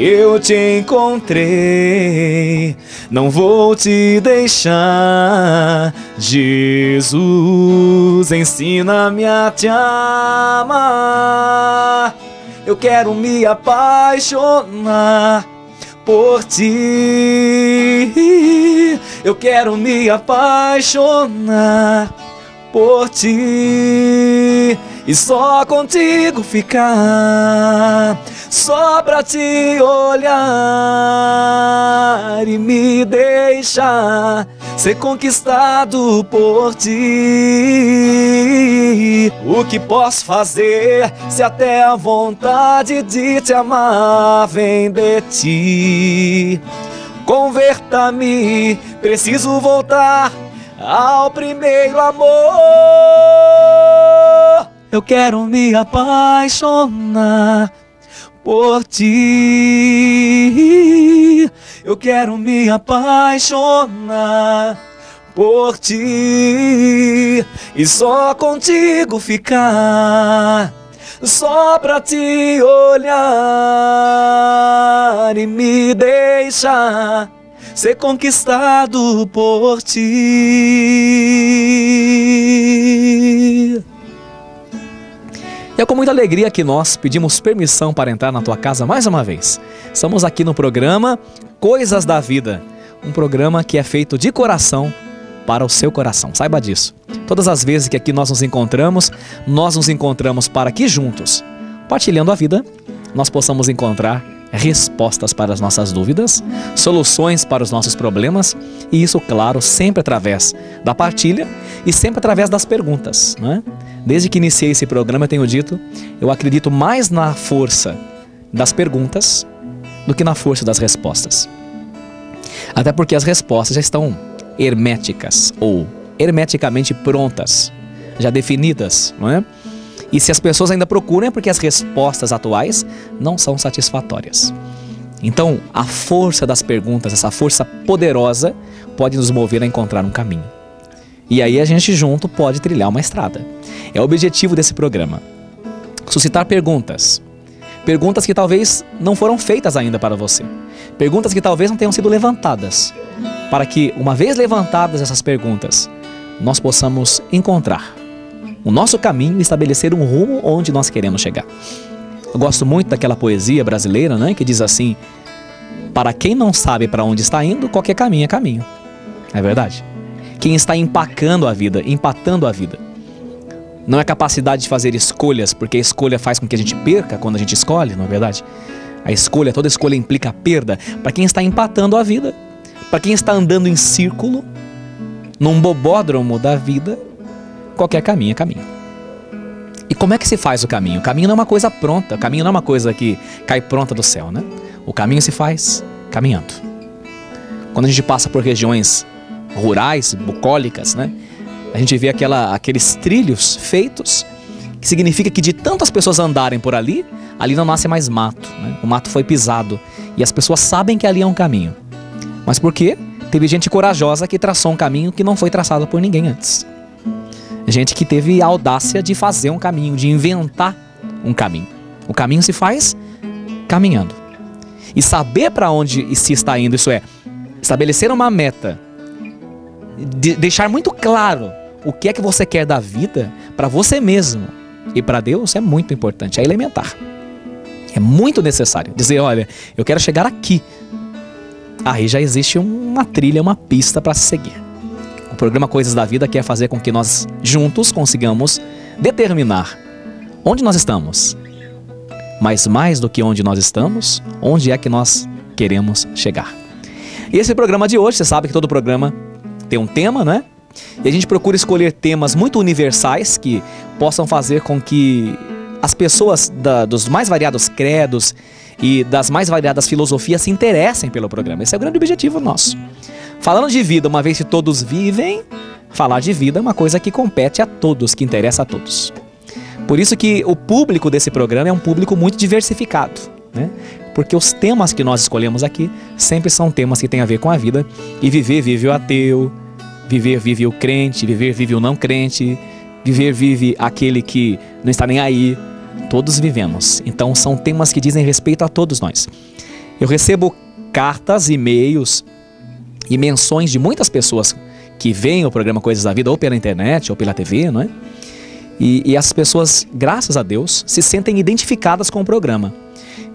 eu te encontrei, não vou te deixar. Jesus, ensina-me a te amar. Eu quero me apaixonar por ti. Eu quero me apaixonar por ti. E só contigo ficar, só pra te olhar e me deixar ser conquistado por ti. O que posso fazer se até a vontade de te amar vem de ti? Converta-me, preciso voltar ao primeiro amor. Eu quero me apaixonar por ti. Eu quero me apaixonar por ti. E só contigo ficar, só pra te olhar e me deixar ser conquistado por ti. E é com muita alegria que nós pedimos permissão para entrar na tua casa mais uma vez. Estamos aqui no programa Coisas da Vida, um programa que é feito de coração para o seu coração, saiba disso. Todas as vezes que aqui nós nos encontramos para que juntos, partilhando a vida, nós possamos encontrar respostas para as nossas dúvidas, soluções para os nossos problemas, e isso, claro, sempre através da partilha e sempre através das perguntas, né? Desde que iniciei esse programa eu tenho dito, eu acredito mais na força das perguntas do que na força das respostas. Até porque as respostas já estão herméticas ou hermeticamente prontas, já definidas, não é? E se as pessoas ainda procuram é porque as respostas atuais não são satisfatórias. Então, a força das perguntas, essa força poderosa, pode nos mover a encontrar um caminho. E aí a gente junto pode trilhar uma estrada. É o objetivo desse programa. Suscitar perguntas. Perguntas que talvez não foram feitas ainda para você. Perguntas que talvez não tenham sido levantadas. Para que, uma vez levantadas essas perguntas, nós possamos encontrar o nosso caminho e estabelecer um rumo onde nós queremos chegar. Eu gosto muito daquela poesia brasileira, né, que diz assim: para quem não sabe para onde está indo, qualquer caminho é caminho. É verdade. Quem está empatando a vida, não é capacidade de fazer escolhas, porque a escolha faz com que a gente perca quando a gente escolhe, não é verdade? A escolha, toda escolha implica perda. Para quem está empatando a vida, para quem está andando em círculo, num bobódromo da vida, qualquer caminho é caminho. E como é que se faz o caminho? O caminho não é uma coisa pronta, o caminho não é uma coisa que cai pronta do céu, né? O caminho se faz caminhando. Quando a gente passa por regiões rurais, bucólicas, né, a gente vê aqueles trilhos feitos, que significa que de tantas pessoas andarem por ali, ali não nasce mais mato, né? O mato foi pisado e as pessoas sabem que ali é um caminho. Mas por quê? Teve gente corajosa que traçou um caminho que não foi traçado por ninguém antes. Gente que teve a audácia de fazer um caminho, de inventar um caminho. O caminho se faz caminhando. E saber para onde se está indo, isso é, estabelecer uma meta, deixar muito claro o que é que você quer da vida para você mesmo e para Deus, é muito importante, é elementar. É muito necessário dizer: olha, eu quero chegar aqui. Aí já existe uma trilha, uma pista para se seguir. O programa Coisas da Vida quer fazer com que nós juntos consigamos determinar onde nós estamos, mas mais do que onde nós estamos, onde é que nós queremos chegar. E esse programa de hoje, você sabe que todo programa tem um tema, né? E a gente procura escolher temas muito universais que possam fazer com que as pessoas dos mais variados credos e das mais variadas filosofias se interessem pelo programa. Esse é o grande objetivo nosso. Falando de vida, uma vez que todos vivem, falar de vida é uma coisa que compete a todos, que interessa a todos. Por isso que o público desse programa é um público muito diversificado, né? Porque os temas que nós escolhemos aqui sempre são temas que têm a ver com a vida. E viver, vive o ateu. Viver, vive o crente. Viver, vive o não crente. Viver, vive aquele que não está nem aí. Todos vivemos. Então são temas que dizem respeito a todos nós. Eu recebo cartas, e-mails e menções de muitas pessoas que veem o programa Coisas da Vida ou pela internet ou pela TV, não é? E as pessoas, graças a Deus, se sentem identificadas com o programa.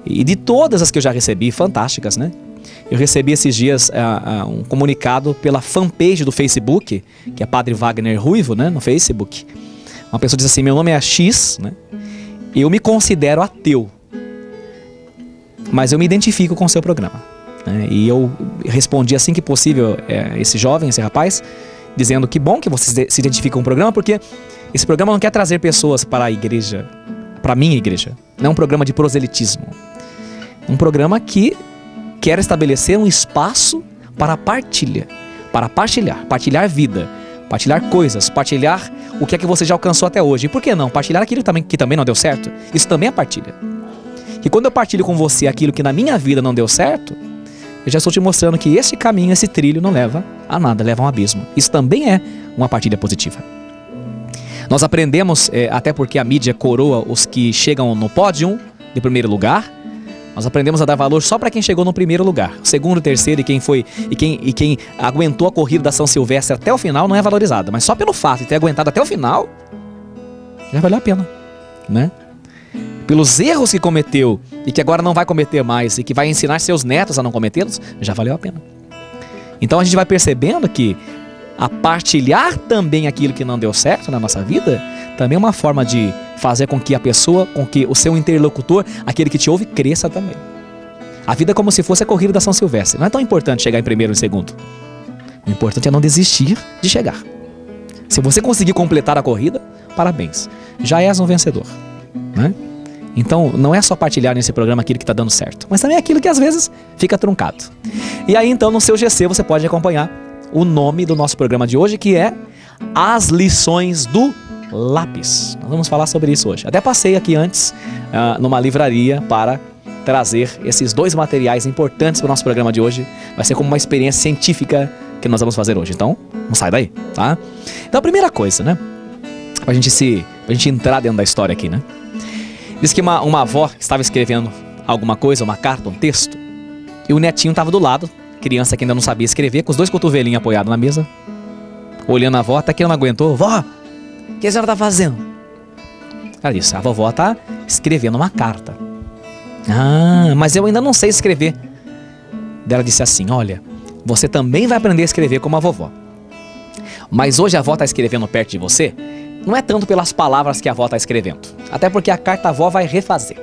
E de todas as que eu já recebi, fantásticas, né? Eu recebi esses dias um comunicado pela fanpage do Facebook, que é Padre Wagner Ruivo, né? No Facebook. Uma pessoa diz assim: meu nome é X, né? Eu me considero ateu, mas eu me identifico com o seu programa. Né? E eu respondi assim que possível esse jovem, esse rapaz, dizendo que bom que você se identifica com o programa, porque esse programa não quer trazer pessoas para a igreja, para a minha igreja. Não é um programa de proselitismo. É um programa que quer estabelecer um espaço para partilha, para partilhar vida, partilhar coisas, partilhar o que é que você já alcançou até hoje. E por que não? Partilhar aquilo que também não deu certo. Isso também é partilha. E quando eu partilho com você aquilo que na minha vida não deu certo, eu já estou te mostrando que esse caminho, esse trilho não leva a nada, leva a um abismo. Isso também é uma partilha positiva. Nós aprendemos, até porque a mídia coroa os que chegam no pódio de primeiro lugar. Nós aprendemos a dar valor só para quem chegou no primeiro lugar. O segundo, o terceiro e quem aguentou a corrida da São Silvestre até o final não é valorizado. Mas só pelo fato de ter aguentado até o final, já valeu a pena, né? Pelos erros que cometeu e que agora não vai cometer mais e que vai ensinar seus netos a não cometê-los, já valeu a pena. Então a gente vai percebendo que a partilhar também aquilo que não deu certo na nossa vida também é uma forma de fazer com que a pessoa, com que o seu interlocutor, aquele que te ouve, cresça também. A vida é como se fosse a corrida da São Silvestre. Não é tão importante chegar em primeiro ou em segundo. O importante é não desistir de chegar. Se você conseguir completar a corrida, parabéns. Já és um vencedor, né? Então não é só partilhar nesse programa aquilo que está dando certo, mas também aquilo que às vezes fica truncado. E aí então no seu GC você pode acompanhar o nome do nosso programa de hoje, que é As Lições do Lápis. Nós vamos falar sobre isso hoje. Até passei aqui antes numa livraria para trazer esses dois materiais importantes para o nosso programa de hoje. Vai ser como uma experiência científica que nós vamos fazer hoje. Então, não sai daí, tá? Então, a primeira coisa, né? Pra gente entrar dentro da história aqui, né? Diz que uma avó estava escrevendo alguma coisa, uma carta, um texto, e o netinho estava do lado, criança que ainda não sabia escrever, com os dois cotovelinhos apoiados na mesa, olhando a avó, até que ela não aguentou. Vó, o que a senhora tá fazendo? Ela disse: a vovó tá escrevendo uma carta. Ah, mas eu ainda não sei escrever. Daí ela disse assim: olha, você também vai aprender a escrever como a vovó. Mas hoje a avó tá escrevendo perto de você, não é tanto pelas palavras que a avó tá escrevendo, até porque a carta a avó vai refazer.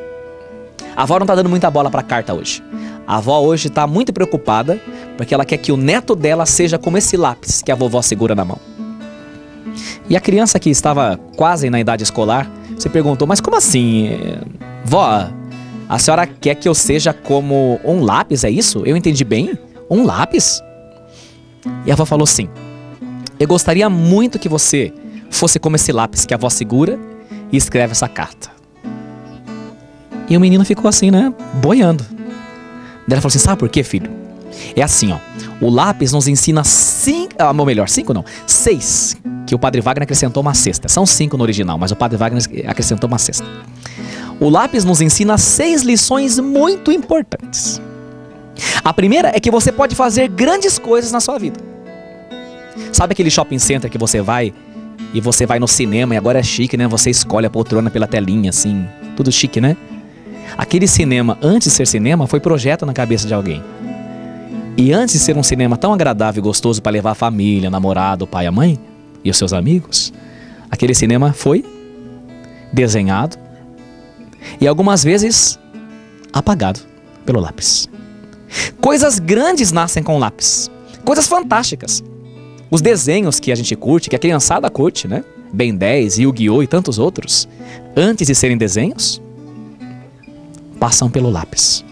A avó não tá dando muita bola pra carta hoje. A avó hoje está muito preocupada porque ela quer que o neto dela seja como esse lápis que a vovó segura na mão. E a criança, que estava quase na idade escolar, se perguntou: mas como assim, vó? A senhora quer que eu seja como um lápis, é isso? Eu entendi bem? Um lápis? E a avó falou: sim. Eu gostaria muito que você fosse como esse lápis que a avó segura e escreve essa carta. E o menino ficou assim, né? Boiando. Daí ela falou assim: sabe por quê, filho? É assim, ó. O lápis nos ensina seis. Que o Padre Wagner acrescentou uma sexta. São 5 no original, mas o Padre Wagner acrescentou uma sexta. O lápis nos ensina 6 lições muito importantes. A primeira é que você pode fazer grandes coisas na sua vida. Sabe aquele shopping center que você vai e você vai no cinema, e agora é chique, né? Você escolhe a poltrona pela telinha, assim. Tudo chique, né? Aquele cinema, antes de ser cinema, foi projeto na cabeça de alguém. E antes de ser um cinema tão agradável e gostoso para levar a família, namorado, pai, a mãe e os seus amigos, aquele cinema foi desenhado e algumas vezes apagado pelo lápis. Coisas grandes nascem com lápis. Coisas fantásticas. Os desenhos que a gente curte, que a criançada curte, né? Ben 10, Yu-Gi-Oh! E tantos outros, antes de serem desenhos, passam pelo lápis.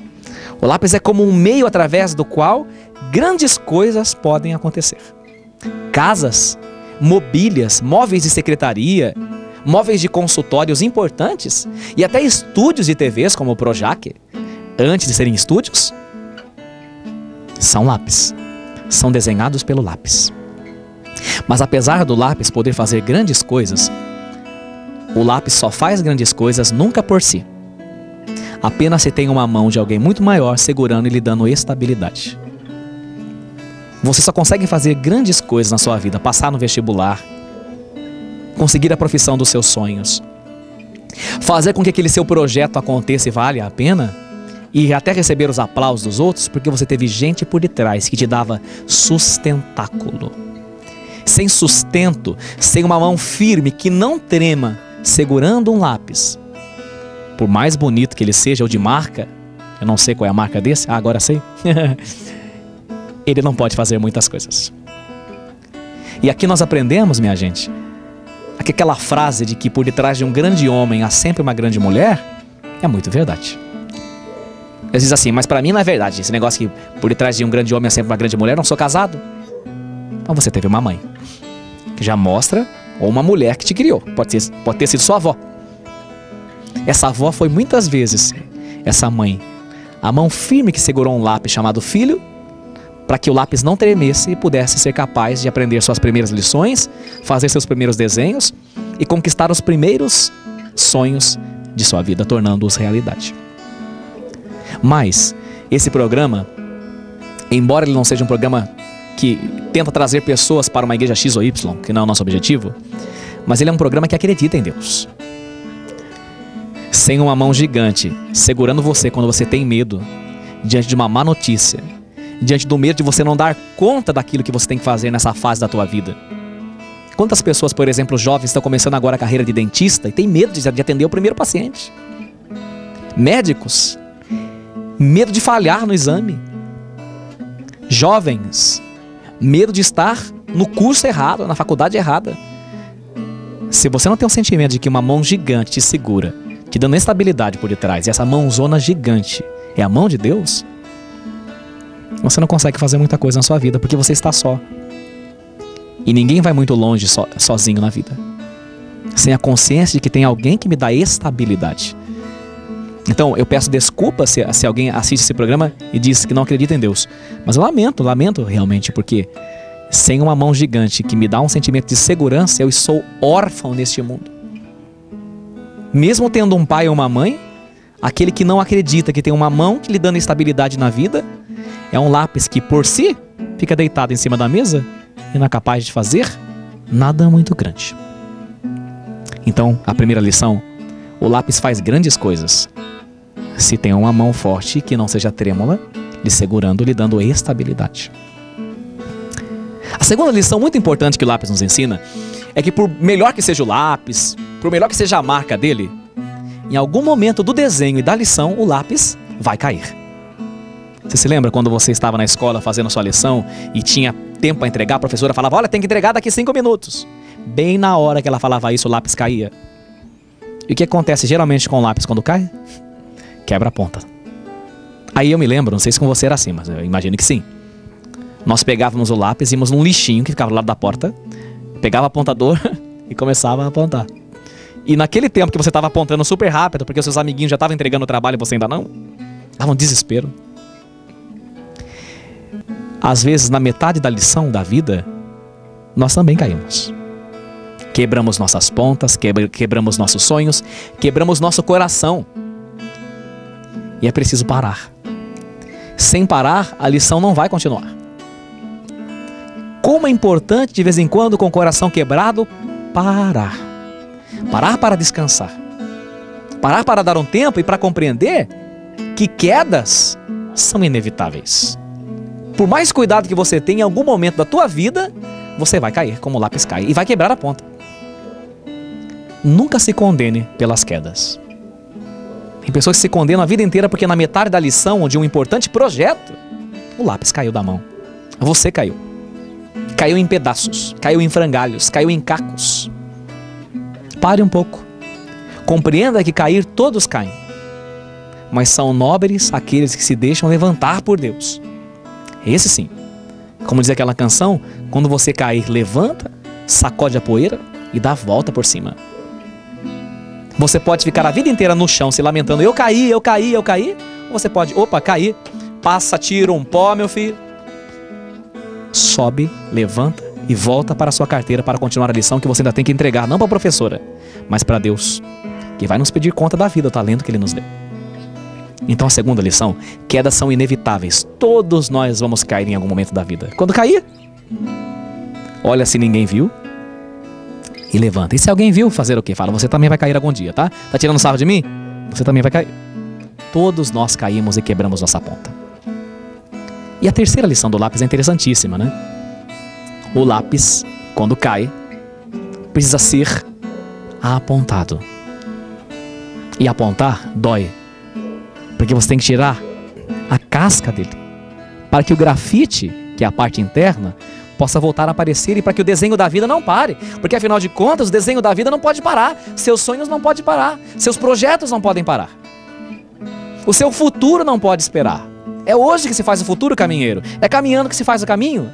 O lápis é como um meio através do qual grandes coisas podem acontecer. Casas, mobílias, móveis de secretaria, móveis de consultórios importantes e até estúdios de TVs como o Projac, antes de serem estúdios, são lápis. São desenhados pelo lápis. Mas apesar do lápis poder fazer grandes coisas, o lápis só faz grandes coisas nunca por si. apenas se tem uma mão de alguém muito maior segurando e lhe dando estabilidade. Você só consegue fazer grandes coisas na sua vida, passar no vestibular, conseguir a profissão dos seus sonhos, fazer com que aquele seu projeto aconteça e valha a pena, e até receber os aplausos dos outros, porque você teve gente por detrás que te dava sustentáculo. Sem sustento, sem uma mão firme que não trema, segurando um lápis, por mais bonito que ele seja, ou de marca, eu não sei qual é a marca desse, agora sei, ele não pode fazer muitas coisas. E aqui nós aprendemos, minha gente, aquela frase de que por detrás de um grande homem há sempre uma grande mulher, é muito verdade. Às vezes assim, mas para mim não é verdade, esse negócio que por detrás de um grande homem há sempre uma grande mulher, não sou casado. Então você teve uma mãe, que já mostra, ou uma mulher que te criou, pode ter sido sua avó. Essa avó foi muitas vezes essa mãe, a mão firme que segurou um lápis chamado filho, para que o lápis não tremesse e pudesse ser capaz de aprender suas primeiras lições, fazer seus primeiros desenhos e conquistar os primeiros sonhos de sua vida, tornando-os realidade. Mas esse programa, embora ele não seja um programa que tenta trazer pessoas para uma igreja X ou Y, que não é o nosso objetivo, mas ele é um programa que acredita em Deus. Sem uma mão gigante segurando você quando você tem medo, diante de uma má notícia, diante do medo de você não dar conta daquilo que você tem que fazer nessa fase da tua vida. Quantas pessoas, por exemplo, jovens, estão começando agora a carreira de dentista e tem medo de atender o primeiro paciente? Médicos, medo de falhar no exame. Jovens, medo de estar no curso errado, na faculdade errada. Se você não tem um sentimento de que uma mão gigante te segura, te dando estabilidade por detrás, e essa mãozona gigante é a mão de Deus, você não consegue fazer muita coisa na sua vida, porque você está só. E ninguém vai muito longe sozinho na vida, sem a consciência de que tem alguém que me dá estabilidade. Então eu peço desculpa se alguém assiste esse programa e diz que não acredita em Deus, mas eu lamento realmente, porque sem uma mão gigante que me dá um sentimento de segurança, eu sou órfão neste mundo. Mesmo tendo um pai ou uma mãe, aquele que não acredita que tem uma mão que lhe dando estabilidade na vida, é um lápis que por si fica deitado em cima da mesa e não é capaz de fazer nada muito grande. Então, a primeira lição, o lápis faz grandes coisas se tem uma mão forte que não seja trêmula, lhe segurando, lhe dando estabilidade. A segunda lição muito importante que o lápis nos ensina é que por melhor que seja o lápis, por melhor que seja a marca dele, em algum momento do desenho e da lição, o lápis vai cair. Você se lembra quando você estava na escola fazendo sua lição e tinha tempo para entregar, a professora falava, olha, tem que entregar daqui 5 minutos. Bem na hora que ela falava isso, o lápis caía. E o que acontece geralmente com o lápis quando cai? Quebra a ponta. Aí eu me lembro, não sei se com você era assim, mas eu imagino que sim. Nós pegávamos o lápis, íamos num lixinho que ficava do lado da porta, pegava a apontador e começava a apontar. E naquele tempo que você estava apontando super rápido, porque os seus amiguinhos já estavam entregando o trabalho e você ainda não, dava um desespero. Às vezes, na metade da lição da vida, nós também caímos. Quebramos nossas pontas, quebramos nossos sonhos, quebramos nosso coração. E é preciso parar. Sem parar, a lição não vai continuar. Como é importante, de vez em quando, com o coração quebrado, parar. Parar para descansar. Parar para dar um tempo e para compreender que quedas são inevitáveis. Por mais cuidado que você tenha, em algum momento da tua vida, você vai cair como o lápis cai e vai quebrar a ponta. Nunca se condene pelas quedas. Tem pessoas que se condenam a vida inteira porque na metade da lição de um importante projeto, o lápis caiu da mão. Você caiu. Caiu em pedaços, caiu em frangalhos, caiu em cacos. Pare um pouco. Compreenda que cair todos caem. Mas são nobres aqueles que se deixam levantar por Deus. Esse sim. Como diz aquela canção, quando você cair, levanta, sacode a poeira e dá a volta por cima. Você pode ficar a vida inteira no chão se lamentando, eu caí, eu caí, eu caí. Ou você pode, opa, caí, passa, tira um pó, meu filho. Sobe, levanta e volta para a sua carteira para continuar a lição que você ainda tem que entregar, não para a professora, mas para Deus, que vai nos pedir conta da vida, o talento que Ele nos deu. Então a segunda lição, quedas são inevitáveis. Todos nós vamos cair em algum momento da vida. Quando cair, olha se ninguém viu e levanta. E se alguém viu, fazer o quê? Fala, você também vai cair algum dia, tá? Tá tirando sarro de mim? Você também vai cair. Todos nós caímos e quebramos nossa ponta. E a terceira lição do lápis é interessantíssima, né? O lápis, quando cai, precisa ser apontado. E apontar dói, porque você tem que tirar a casca dele, para que o grafite, que é a parte interna, possa voltar a aparecer e para que o desenho da vida não pare. Porque afinal de contas, o desenho da vida não pode parar, seus sonhos não podem parar, seus projetos não podem parar. O seu futuro não pode esperar. É hoje que se faz o futuro, caminheiro. É caminhando que se faz o caminho.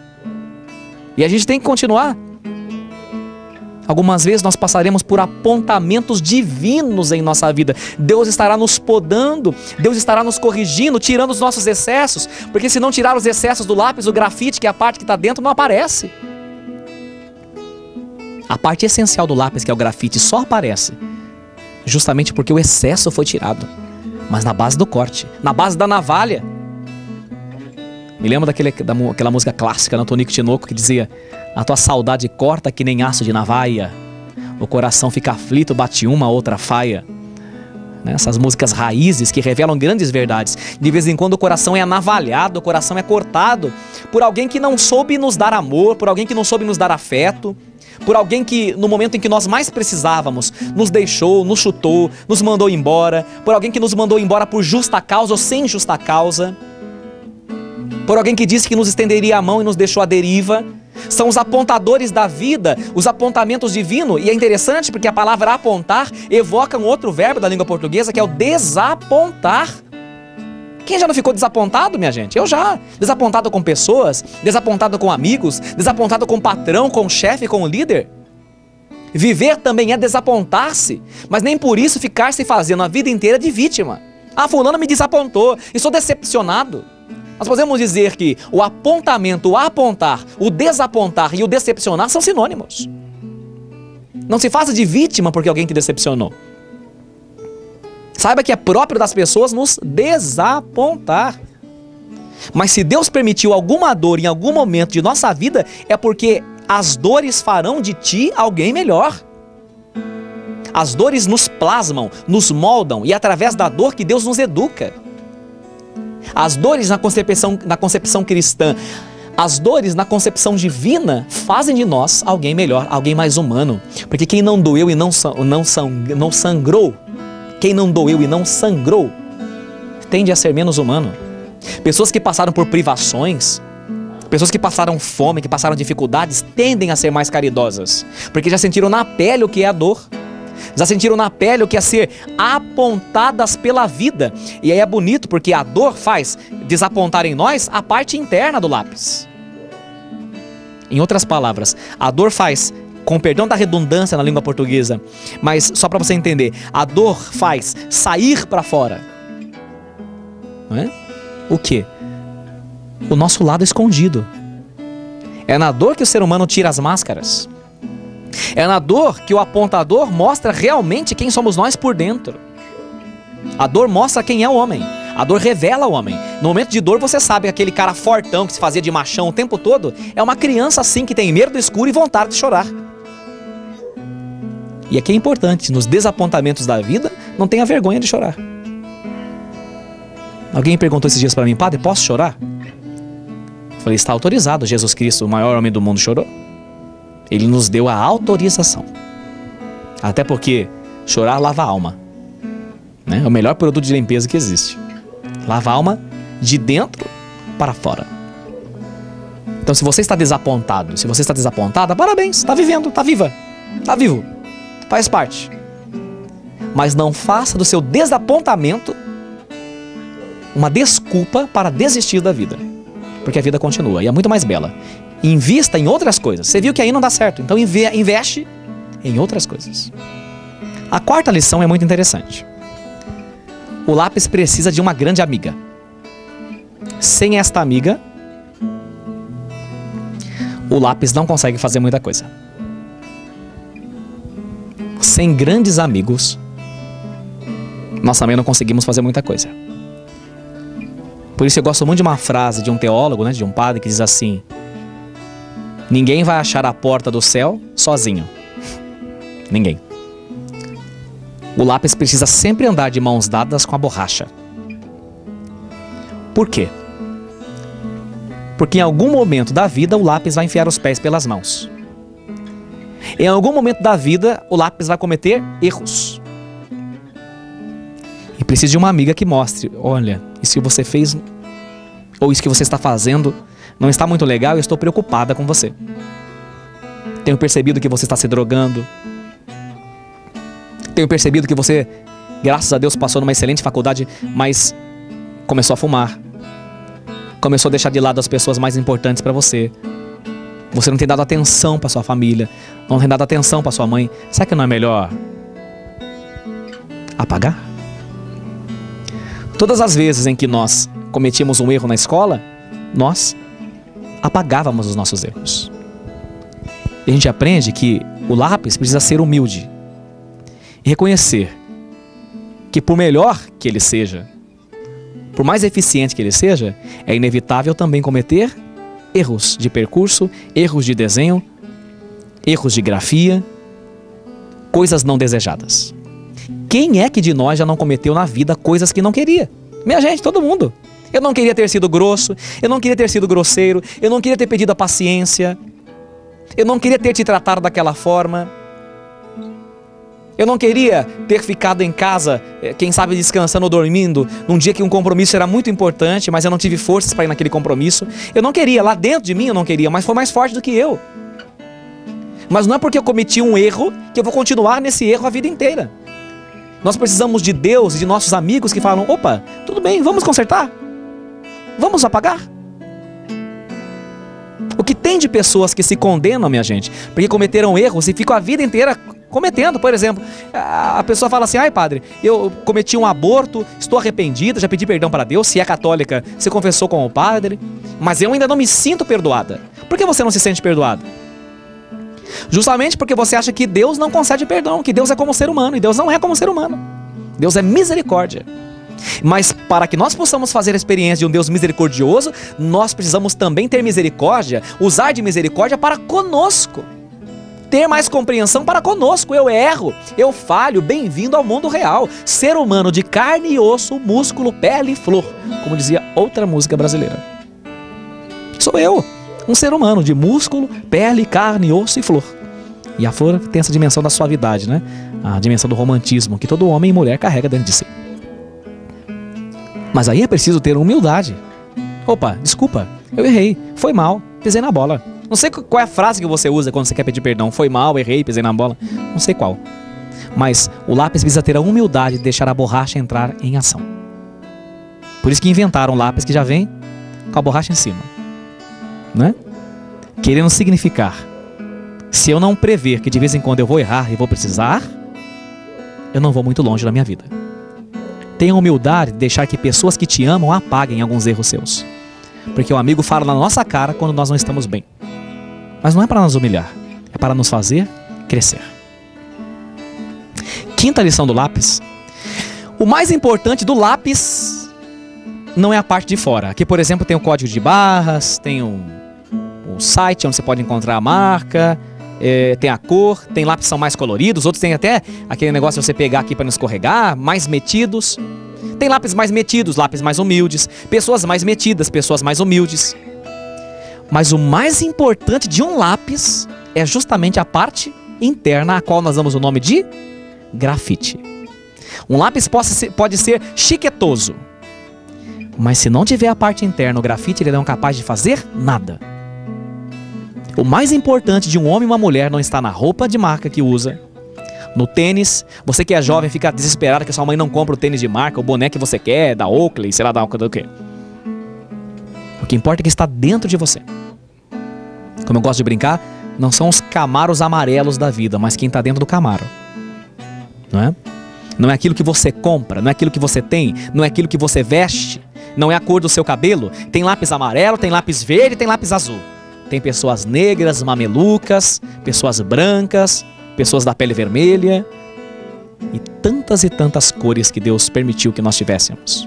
E a gente tem que continuar. Algumas vezes nós passaremos por apontamentos divinos em nossa vida. Deus estará nos podando, Deus estará nos corrigindo, tirando os nossos excessos. Porque se não tirar os excessos do lápis, o grafite, que é a parte que está dentro, não aparece. A parte essencial do lápis, que é o grafite, só aparece justamente porque o excesso foi tirado. Mas na base do corte, na base da navalha. Me lembro daquela música clássica, né, Tonico Tinoco, que dizia: a tua saudade corta que nem aço de navalha, o coração fica aflito, bate uma, outra faia. Né? Essas músicas raízes que revelam grandes verdades. De vez em quando o coração é anavalhado, o coração é cortado por alguém que não soube nos dar amor, por alguém que não soube nos dar afeto, por alguém que no momento em que nós mais precisávamos nos deixou, nos chutou, nos mandou embora, por alguém que nos mandou embora por justa causa ou sem justa causa, por alguém que disse que nos estenderia a mão e nos deixou à deriva. São os apontadores da vida, os apontamentos divinos. E é interessante porque a palavra apontar evoca um outro verbo da língua portuguesa, que é o desapontar. Quem já não ficou desapontado, minha gente? Eu já. Desapontado com pessoas, desapontado com amigos, desapontado com o patrão, com o chefe, com o líder. Viver também é desapontar-se, mas nem por isso ficar se fazendo a vida inteira de vítima. Ah, fulano me desapontou e sou decepcionado. Nós podemos dizer que o apontamento, o apontar, o desapontar e o decepcionar são sinônimos. Não se faça de vítima porque alguém te decepcionou. Saiba que é próprio das pessoas nos desapontar. Mas se Deus permitiu alguma dor em algum momento de nossa vida, é porque as dores farão de ti alguém melhor. As dores nos plasmam, nos moldam, e é através da dor que Deus nos educa. As dores na concepção cristã, as dores na concepção divina fazem de nós alguém melhor, alguém mais humano. Porque quem não doeu e não sangrou, quem não doeu e não sangrou, tende a ser menos humano. Pessoas que passaram por privações, pessoas que passaram fome, que passaram dificuldades, tendem a ser mais caridosas. Porque já sentiram na pele o que é a dor. Já sentiram na pele o que é ser apontadas pela vida. E aí é bonito porque a dor faz desapontar em nós a parte interna do lápis. Em outras palavras, a dor faz, com perdão da redundância na língua portuguesa, mas só para você entender, a dor faz sair para fora. Não é? O quê? O nosso lado escondido. É na dor que o ser humano tira as máscaras. É na dor que o apontador mostra realmente quem somos nós por dentro. A dor mostra quem é o homem. A dor revela o homem. No momento de dor você sabe que aquele cara fortão que se fazia de machão o tempo todo é uma criança assim que tem medo do escuro e vontade de chorar. E aqui é importante, nos desapontamentos da vida, não tenha vergonha de chorar. Alguém perguntou esses dias para mim: padre, posso chorar? Eu falei: está autorizado. Jesus Cristo, o maior homem do mundo, chorou. Ele nos deu a autorização. Até porque chorar lava a alma, né? É o melhor produto de limpeza que existe. Lava a alma de dentro para fora. Então, se você está desapontado, se você está desapontada, parabéns, está vivendo, está viva, está vivo, faz parte. Mas não faça do seu desapontamento uma desculpa para desistir da vida, porque a vida continua e é muito mais bela. Invista em outras coisas. Você viu que aí não dá certo, então investe em outras coisas. A quarta lição é muito interessante. O lápis precisa de uma grande amiga. Sem esta amiga, o lápis não consegue fazer muita coisa. Sem grandes amigos, nós também não conseguimos fazer muita coisa. Por isso eu gosto muito de uma frase de um teólogo, né, de um padre, que diz assim: ninguém vai achar a porta do céu sozinho. Ninguém. O lápis precisa sempre andar de mãos dadas com a borracha. Por quê? Porque em algum momento da vida o lápis vai enfiar os pés pelas mãos. Em algum momento da vida o lápis vai cometer erros. E precisa de uma amiga que mostre: olha, isso que você fez ou isso que você está fazendo não está muito legal, eu estou preocupada com você. Tenho percebido que você está se drogando. Tenho percebido que você, graças a Deus, passou numa excelente faculdade, mas começou a fumar. Começou a deixar de lado as pessoas mais importantes para você. Você não tem dado atenção para sua família, não tem dado atenção para sua mãe. Será que não é melhor apagar? Todas as vezes em que nós cometíamos um erro na escola, nós apagávamos os nossos erros. E a gente aprende que o lápis precisa ser humilde e reconhecer que, por melhor que ele seja, por mais eficiente que ele seja, é inevitável também cometer erros de percurso, erros de desenho, erros de grafia, coisas não desejadas. Quem é que de nós já não cometeu na vida coisas que não queria? Minha gente, todo mundo. Eu não queria ter sido grosso, eu não queria ter sido grosseiro, eu não queria ter pedido a paciência, eu não queria ter te tratado daquela forma, eu não queria ter ficado em casa, quem sabe descansando ou dormindo, num dia que um compromisso era muito importante, mas eu não tive forças para ir naquele compromisso. Eu não queria, lá dentro de mim eu não queria, mas foi mais forte do que eu. Mas não é porque eu cometi um erro que eu vou continuar nesse erro a vida inteira. Nós precisamos de Deus e de nossos amigos que falam: opa, tudo bem, vamos consertar? Vamos apagar? O que tem de pessoas que se condenam, minha gente, porque cometeram erros e ficam a vida inteira cometendo? Por exemplo, a pessoa fala assim: ai, padre, eu cometi um aborto, estou arrependida, já pedi perdão para Deus. Se é católica, você confessou com o padre, mas eu ainda não me sinto perdoada. Por que você não se sente perdoada? Justamente porque você acha que Deus não concede perdão, que Deus é como ser humano, e Deus não é como ser humano. Deus é misericórdia. Mas para que nós possamos fazer a experiência de um Deus misericordioso, nós precisamos também ter misericórdia, usar de misericórdia para conosco. Ter mais compreensão para conosco. Eu erro, eu falho, bem-vindo ao mundo real. Ser humano de carne e osso, músculo, pele e flor, como dizia outra música brasileira. Sou eu, um ser humano de músculo, pele, carne, osso e flor. E a flor tem essa dimensão da suavidade, né? A dimensão do romantismo que todo homem e mulher carrega dentro de si. Mas aí é preciso ter humildade. Opa, desculpa, eu errei, foi mal, pisei na bola. Não sei qual é a frase que você usa quando você quer pedir perdão. Foi mal, errei, pisei na bola. Não sei qual. Mas o lápis precisa ter a humildade de deixar a borracha entrar em ação. Por isso que inventaram um lápis que já vem com a borracha em cima, né? Querendo significar: se eu não prever que de vez em quando eu vou errar e vou precisar, eu não vou muito longe na minha vida. Tenha humildade de deixar que pessoas que te amam apaguem alguns erros seus. Porque o amigo fala na nossa cara quando nós não estamos bem. Mas não é para nos humilhar, é para nos fazer crescer. Quinta lição do lápis. O mais importante do lápis não é a parte de fora. Aqui, por exemplo, tem o código de barras, tem o site onde você pode encontrar a marca, tem a cor, tem lápis que são mais coloridos, outros tem até aquele negócio de você pegar aqui para não escorregar, mais metidos. Tem lápis mais metidos, lápis mais humildes, pessoas mais metidas, pessoas mais humildes. Mas o mais importante de um lápis é justamente a parte interna, a qual nós damos o nome de grafite. Um lápis pode ser chiquetoso, mas se não tiver a parte interna, o grafite, ele não é capaz de fazer nada. O mais importante de um homem e uma mulher não está na roupa de marca que usa, no tênis. Você que é jovem fica desesperado que sua mãe não compra o tênis de marca, o boné que você quer, da Oakley, sei lá, da Oakley do quê. O que importa é que está dentro de você. Como eu gosto de brincar, não são os Camaros amarelos da vida, mas quem está dentro do Camaro, não é? Não é aquilo que você compra, não é aquilo que você tem, não é aquilo que você veste, não é a cor do seu cabelo. Tem lápis amarelo, tem lápis verde, tem lápis azul. Tem pessoas negras, mamelucas, pessoas brancas, pessoas da pele vermelha, e tantas cores que Deus permitiu que nós tivéssemos.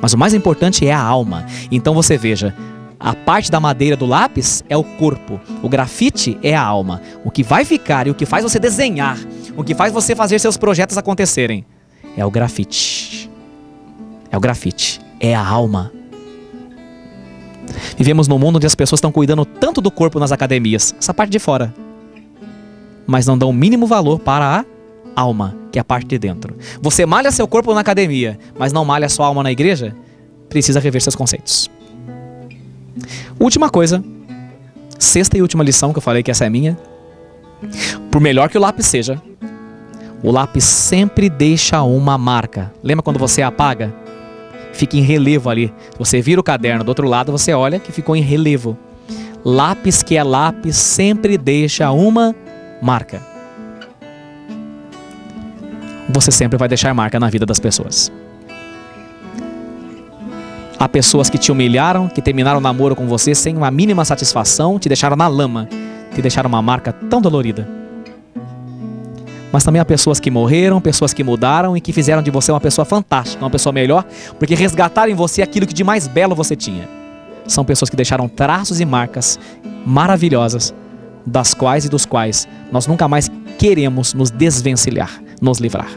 mas o mais importante é a alma. Então você veja, a parte da madeira do lápis é o corpo, o grafite é a alma. O que vai ficar e o que faz você desenhar, o que faz você fazer seus projetos acontecerem, é o grafite. É o grafite, é a alma. Vivemos num mundo onde as pessoas estão cuidando tanto do corpo nas academias, essa parte de fora, mas não dão o mínimo valor para a alma, que é a parte de dentro. Você malha seu corpo na academia, mas não malha sua alma na igreja? Precisa rever seus conceitos. Última coisa, sexta e última lição que eu falei que essa é minha. Por melhor que o lápis seja, o lápis sempre deixa uma marca. Lembra quando você apaga? Fica em relevo ali. Você vira o caderno do outro lado, você olha que ficou em relevo. Lápis que é lápis sempre deixa uma marca. Você sempre vai deixar marca na vida das pessoas. Há pessoas que te humilharam, que terminaram o namoro com você sem uma mínima satisfação, te deixaram na lama, te deixaram uma marca tão dolorida. Mas também há pessoas que morreram, pessoas que mudaram e que fizeram de você uma pessoa fantástica, uma pessoa melhor, porque resgataram em você aquilo que de mais belo você tinha. São pessoas que deixaram traços e marcas maravilhosas, das quais e dos quais nós nunca mais queremos nos desvencilhar, nos livrar.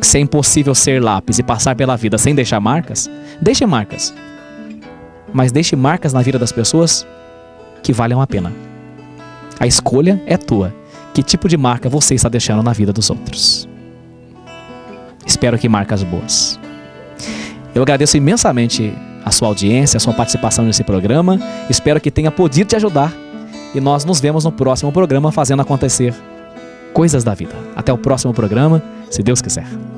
Se é impossível ser lápis e passar pela vida sem deixar marcas, deixe marcas. Mas deixe marcas na vida das pessoas que valham a pena. A escolha é tua. Que tipo de marca você está deixando na vida dos outros? Espero que marcas boas. Eu agradeço imensamente a sua audiência, a sua participação nesse programa. Espero que tenha podido te ajudar. E nós nos vemos no próximo programa fazendo acontecer Coisas da Vida. Até o próximo programa, se Deus quiser.